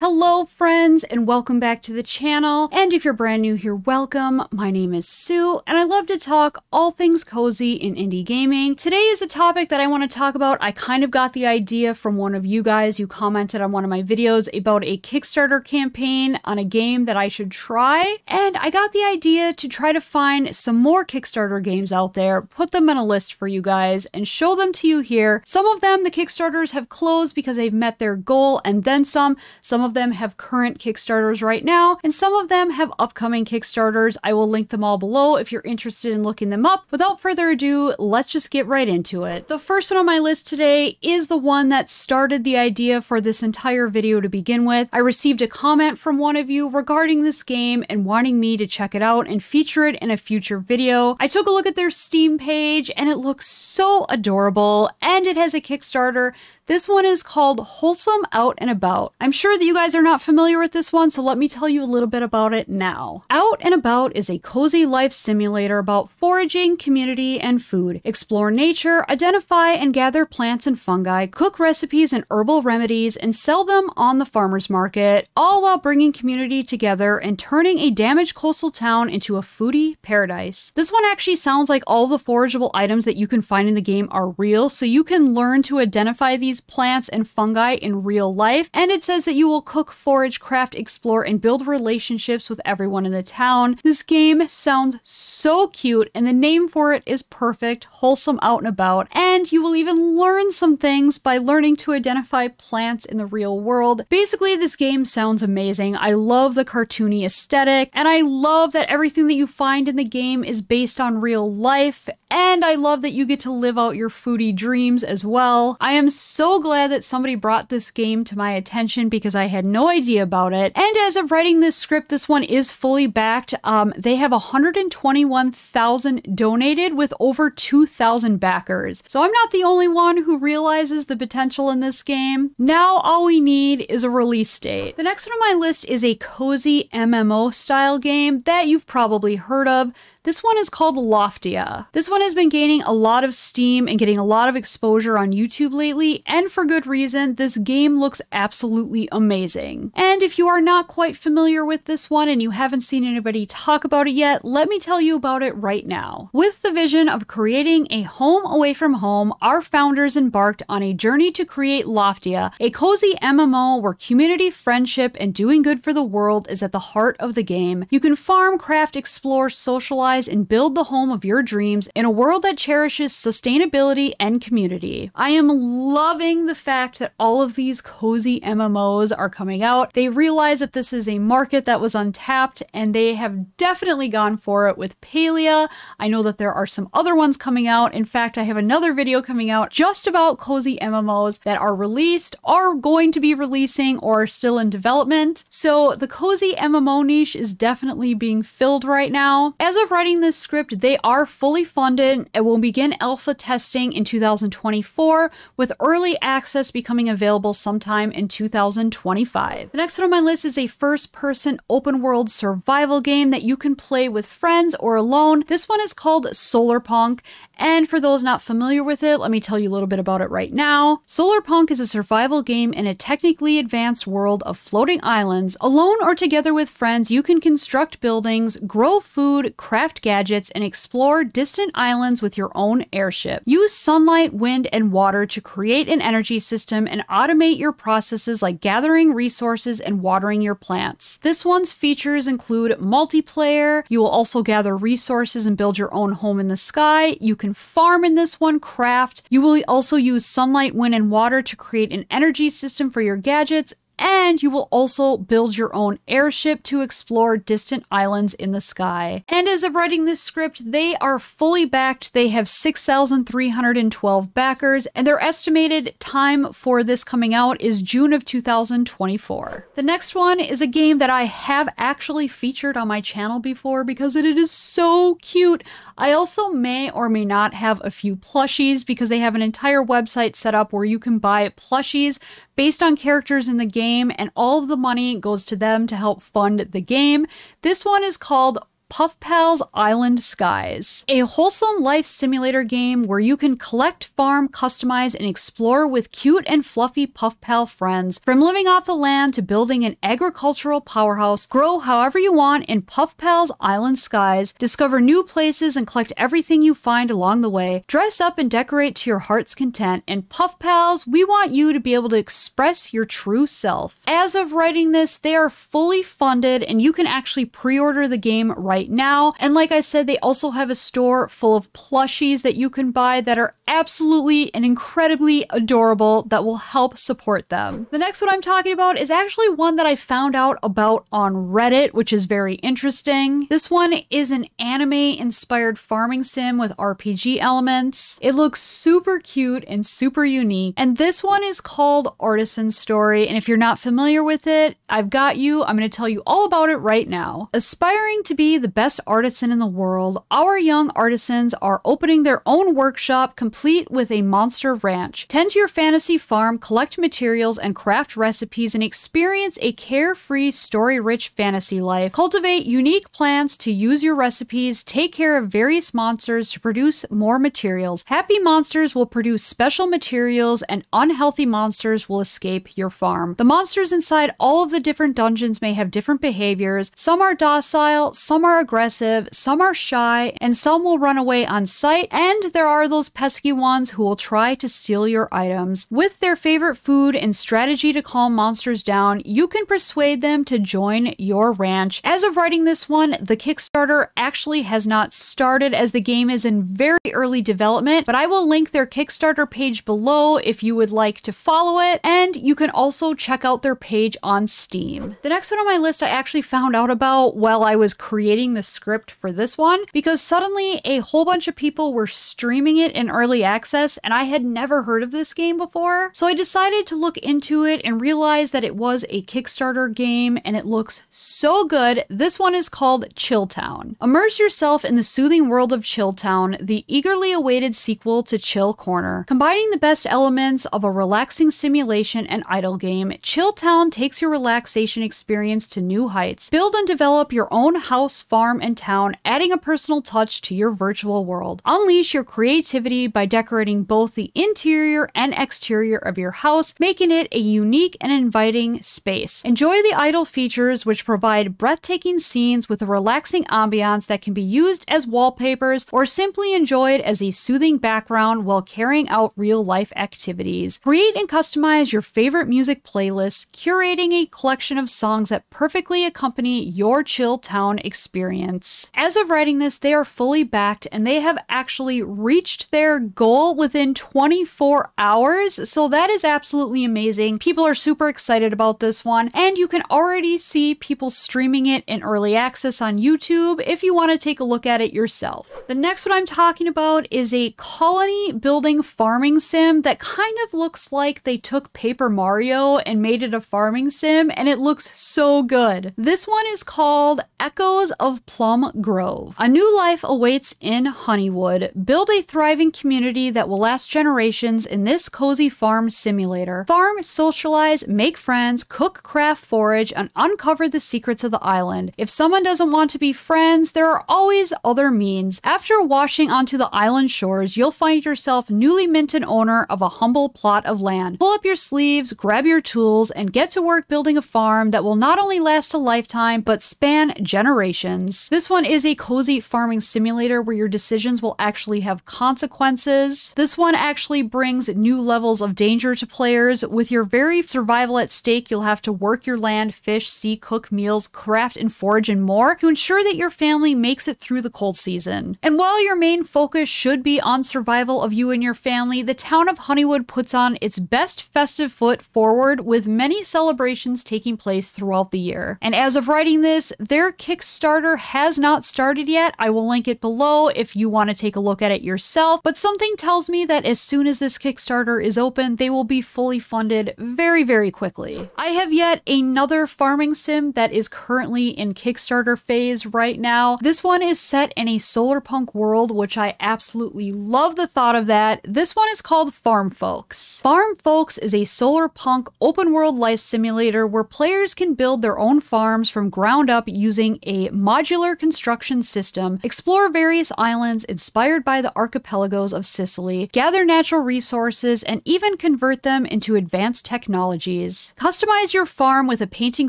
Hello friends, and welcome back to the channel, and if you're brand new here, welcome. My name is Sue, and I love to talk all things cozy in indie gaming. Today is a topic that I want to talk about. I kind of got the idea from one of you guys who commented on one of my videos about a Kickstarter campaign on a game that I should try, and I got the idea to try to find some more Kickstarter games out there, put them on a list for you guys, and show them to you here. Some of them, the Kickstarters have closed because they've met their goal, and then some of them have current Kickstarters right now, and some of them have upcoming Kickstarters. I will link them all below if you're interested in looking them up. Without further ado, let's just get right into it. The first one on my list today is the one that started the idea for this entire video to begin with. I received a comment from one of you regarding this game and wanting me to check it out and feature it in a future video. I took a look at their Steam page and it looks so adorable, and it has a Kickstarter. This one is called Wholesome Out and About. I'm sure that you guys are not familiar with this one, so let me tell you a little bit about it now. Out and About is a cozy life simulator about foraging, community, and food. Explore nature, identify and gather plants and fungi, cook recipes and herbal remedies, and sell them on the farmer's market, all while bringing community together and turning a damaged coastal town into a foodie paradise. This one actually sounds like all the forageable items that you can find in the game are real, so you can learn to identify these plants and fungi in real life, and it says that you will cook, forage, craft, explore, and build relationships with everyone in the town. This game sounds so cute, and the name for it is perfect, Wholesome Out and About, and you will even learn some things by learning to identify plants in the real world. Basically, this game sounds amazing. I love the cartoony aesthetic, and I love that everything that you find in the game is based on real life, and I love that you get to live out your foodie dreams as well. I am so glad that somebody brought this game to my attention because I had no idea about it. And as of writing this script, this one is fully backed. They have 121,000 donated with over 2,000 backers. So I'm not the only one who realizes the potential in this game. Now all we need is a release date. The next one on my list is a cozy MMO style game that you've probably heard of. This one is called Loftia. This one has been gaining a lot of steam and getting a lot of exposure on YouTube lately, and for good reason. This game looks absolutely amazing. And if you are not quite familiar with this one and you haven't seen anybody talk about it yet, let me tell you about it right now. With the vision of creating a home away from home, our founders embarked on a journey to create Loftia, a cozy MMO where community, friendship, and doing good for the world is at the heart of the game. You can farm, craft, explore, socialize, and build the home of your dreams in a world that cherishes sustainability and community. I am loving the fact that all of these cozy MMOs are coming out. They realize that this is a market that was untapped, and they have definitely gone for it with Palia. I know that there are some other ones coming out. In fact, I have another video coming out just about cozy MMOs that are released, are going to be releasing, or are still in development. So the cozy MMO niche is definitely being filled right now. As of writing this script, they are fully funded and will begin alpha testing in 2024, with early access becoming available sometime in 2025. The next one on my list is a first-person open-world survival game that you can play with friends or alone. This one is called Solarpunk, and for those not familiar with it, let me tell you a little bit about it right now. Solarpunk is a survival game in a technically advanced world of floating islands. Alone or together with friends, you can construct buildings, grow food, craft gadgets, and explore distant islands with your own airship. Use sunlight, wind, and water to create an energy system and automate your processes like gathering resources and watering your plants. This one's features include multiplayer. You will also gather resources and build your own home in the sky. You can farm in this one, craft. You will also use sunlight, wind, and water to create an energy system for your gadgets, and you will also build your own airship to explore distant islands in the sky. And as of writing this script, they are fully backed. They have 6,312 backers, and their estimated time for this coming out is June of 2024. The next one is a game that I have actually featured on my channel before because it is so cute. I also may or may not have a few plushies because they have an entire website set up where you can buy plushies based on characters in the game, and all of the money goes to them to help fund the game. This one is called Puffpals Island Skies, a wholesome life simulator game where you can collect, farm, customize, and explore with cute and fluffy Puffpal friends. From living off the land to building an agricultural powerhouse, grow however you want in Puffpals Island Skies. Discover new places and collect everything you find along the way. Dress up and decorate to your heart's content. And Puffpals, we want you to be able to express your true self. As of writing this, they are fully funded and you can actually pre-order the game right now. And like I said, they also have a store full of plushies that you can buy that are absolutely and incredibly adorable that will help support them. The next one I'm talking about is actually one that I found out about on Reddit, which is very interesting. This one is an anime-inspired farming sim with RPG elements. It looks super cute and super unique. And this one is called Artisan Story. And if you're not familiar with it, I've got you. I'm going to tell you all about it right now. Aspiring to be the best artisan in the world, our young artisans are opening their own workshop complete with a monster ranch. Tend to your fantasy farm, collect materials and craft recipes, and experience a carefree, story-rich fantasy life. Cultivate unique plants to use your recipes, take care of various monsters to produce more materials. Happy monsters will produce special materials and unhealthy monsters will escape your farm. The monsters inside all of the different dungeons may have different behaviors. Some are docile, some are aggressive, some are shy, and some will run away on sight, and there are those pesky ones who will try to steal your items. With their favorite food and strategy to calm monsters down, you can persuade them to join your ranch. As of writing this one, the Kickstarter actually has not started as the game is in very early development, but I will link their Kickstarter page below if you would like to follow it, and you can also check out their page on Steam. The next one on my list I actually found out about while I was creating the script for this one, because suddenly a whole bunch of people were streaming it in early access and I had never heard of this game before. So I decided to look into it and realized that it was a Kickstarter game and it looks so good. This one is called Chill Town. Immerse yourself in the soothing world of Chill Town, the eagerly awaited sequel to Chill Corner. Combining the best elements of a relaxing simulation and idle game, Chill Town takes your relaxation experience to new heights. Build and develop your own house, farm, and town, adding a personal touch to your virtual world. Unleash your creativity by decorating both the interior and exterior of your house, making it a unique and inviting space. Enjoy the idle features, which provide breathtaking scenes with a relaxing ambiance that can be used as wallpapers or simply enjoyed as a soothing background while carrying out real-life activities. Create and customize your favorite music playlist, curating a collection of songs that perfectly accompany your Chill Town experience. As of writing this, they are fully backed and they have actually reached their goal within 24 hours, so that is absolutely amazing. People are super excited about this one, and you can already see people streaming it in early access on YouTube if you want to take a look at it yourself. The next one I'm talking about is a colony building farming sim that kind of looks like they took Paper Mario and made it a farming sim, and it looks so good. This one is called Echoes of Plum Grove. A new life awaits in Honeywood. Build a thriving community that will last generations in this cozy farm simulator. Farm, socialize, make friends, cook, craft, forage, and uncover the secrets of the island. If someone doesn't want to be friends, there are always other means. After washing onto the island shores, you'll find yourself newly minted owner of a humble plot of land. Pull up your sleeves, grab your tools, and get to work building a farm that will not only last a lifetime, but span generations. This one is a cozy farming simulator where your decisions will actually have consequences. This one actually brings new levels of danger to players. With your very survival at stake, you'll have to work your land, fish, sea, cook meals, craft and forage, and more to ensure that your family makes it through the cold season. And while your main focus should be on survival of you and your family, the town of Honeywood puts on its best festive foot forward with many celebrations taking place throughout the year. And as of writing this, their Kickstarter has not started yet. I will link it below if you want to take a look at it yourself, but something tells me that as soon as this Kickstarter is open, they will be fully funded very, very quickly. I have yet another farming sim that is currently in Kickstarter phase right now. This one is set in a solarpunk world, which I absolutely love the thought of that. This one is called Farm Folks. Farm Folks is a solarpunk open world life simulator where players can build their own farms from ground up using a modern modular construction system, explore various islands inspired by the archipelagos of Sicily, gather natural resources, and even convert them into advanced technologies. Customize your farm with a painting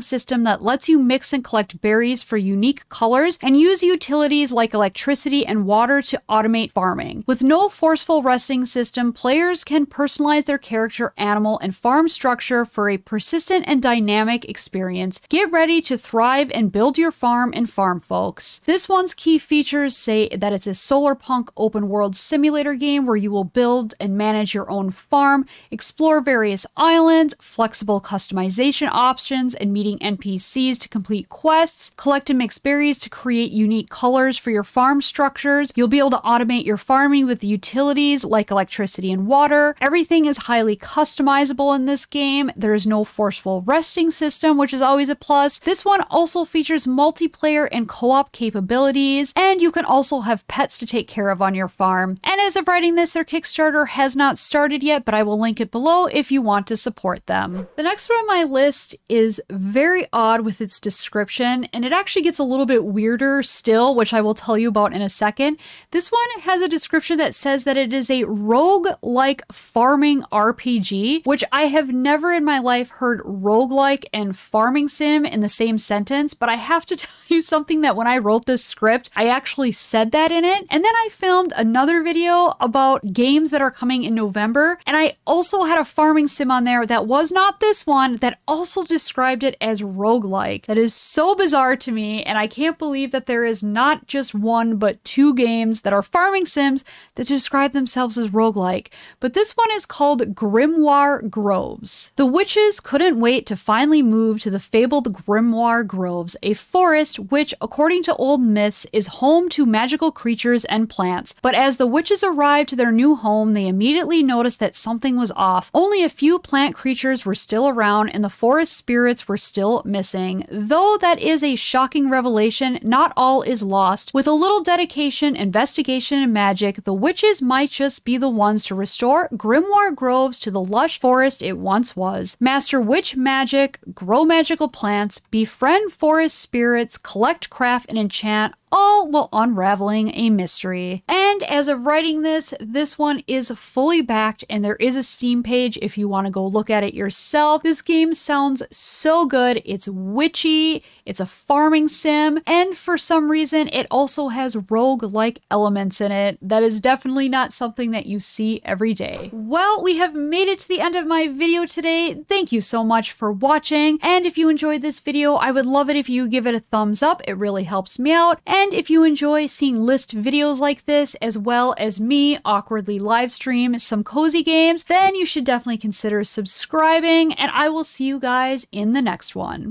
system that lets you mix and collect berries for unique colors, and use utilities like electricity and water to automate farming. With no forceful resting system, players can personalize their character, animal, and farm structure for a persistent and dynamic experience. Get ready to thrive and build your farm in Farm Folks. This one's key features say that it's a solarpunk open world simulator game where you will build and manage your own farm, explore various islands, flexible customization options, and meeting NPCs to complete quests, collect and mix berries to create unique colors for your farm structures. You'll be able to automate your farming with utilities like electricity and water. Everything is highly customizable in this game. There is no forceful resting system, which is always a plus. This one also features multiplayer and co-op capabilities, and you can also have pets to take care of on your farm. And as of writing this, their Kickstarter has not started yet, but I will link it below if you want to support them. The next one on my list is very odd with its description, and it actually gets a little bit weirder still, which I will tell you about in a second. This one has a description that says that it is a roguelike farming RPG, which I have never in my life heard roguelike and farming sim in the same sentence, but I have to tell you something that when I wrote this script, I actually said that in it. And then I filmed another video about games that are coming in November, and I also had a farming sim on there that was not this one that also described it as roguelike. That is so bizarre to me, and I can't believe that there is not just one but two games that are farming sims that describe themselves as roguelike. But this one is called Grimoire Groves. The witches couldn't wait to finally move to the fabled Grimoire Groves, a forest which, according to old myths, is home to magical creatures and plants. But as the witches arrived to their new home, they immediately noticed that something was off. Only a few plant creatures were still around, and the forest spirits were still missing. Though that is a shocking revelation, not all is lost. With a little dedication, investigation, and magic, the witches might just be the ones to restore Grimoire Groves to the lush forest it once was. Master witch magic, grow magical plants, befriend forest spirits, collect, craft, and enchant, all while unraveling a mystery. And as of writing this, this one is fully backed, and there is a Steam page if you want to go look at it yourself. This game sounds so good. It's witchy, it's a farming sim, and for some reason it also has rogue-like elements in it. That is definitely not something that you see every day. Well, we have made it to the end of my video today. Thank you so much for watching, and if you enjoyed this video, I would love it if you give it a thumbs up. It really helps me out. And if you enjoy seeing list videos like this, as well as me awkwardly live stream some cozy games, then you should definitely consider subscribing, and I will see you guys in the next one.